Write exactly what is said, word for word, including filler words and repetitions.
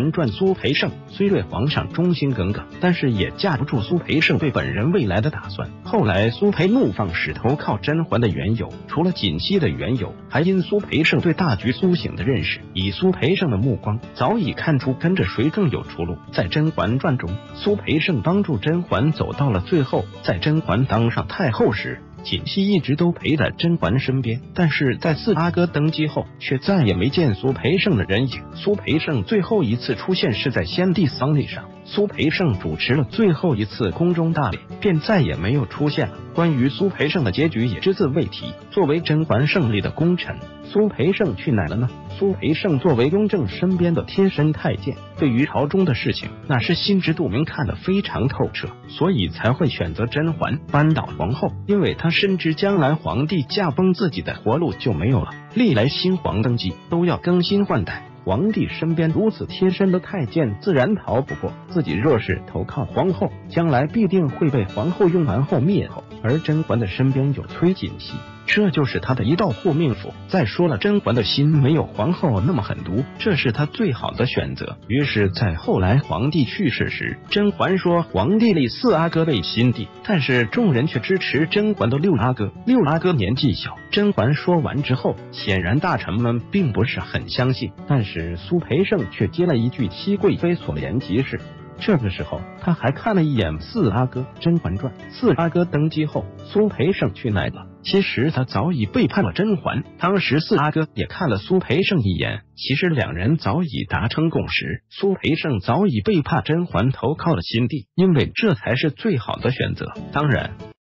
传传苏培盛虽对皇上忠心耿耿，但是也架不住苏培盛对本人未来的打算。后来苏培怒放使投靠甄嬛的缘由，除了槿汐的缘由，还因苏培盛对大局苏醒的认识。以苏培盛的目光，早已看出跟着谁更有出路。在《甄嬛传》中，苏培盛帮助甄嬛走到了最后。在甄嬛当上太后时，槿汐一直都陪在甄嬛身边，但是在四阿哥登基后，却再也没见苏培盛的人影。苏培盛最后一次出现是在先帝丧礼上，苏培盛主持了最后一次宫中大礼，便再也没有出现了。关于苏培盛的结局也只字未提。作为甄嬛胜利的功臣，苏培盛去哪了呢？苏培盛作为雍正身边的贴身太监，对于朝中的事情那是心知肚明，看得非常透彻，所以才会选择甄嬛扳倒皇后，因为他深知将来皇帝驾崩，自己的活路就没有了。历来新皇登基都要更新换代，皇帝身边如此贴身的太监自然逃不过，自己若是投靠皇后，将来必定会被皇后用完后灭后。而甄嬛的身边有崔槿汐，这就是他的一道护命符。再说了，甄嬛的心没有皇后那么狠毒，这是他最好的选择。于是在后来皇帝去世时，甄嬛说皇帝立四阿哥为新帝，但是众人却支持甄嬛的六阿哥，六阿哥年纪小。甄嬛说完之后，显然大臣们并不是很相信，但是苏培盛却接了一句熹贵妃所言极是。这个时候他还看了一眼四阿哥。《甄嬛传》四阿哥登基后，苏培盛去哪了？其实他早已背叛了甄嬛，当时四阿哥也看了苏培盛一眼，其实两人早已达成共识，苏培盛早已背叛甄嬛，投靠了新帝，因为这才是最好的选择。当然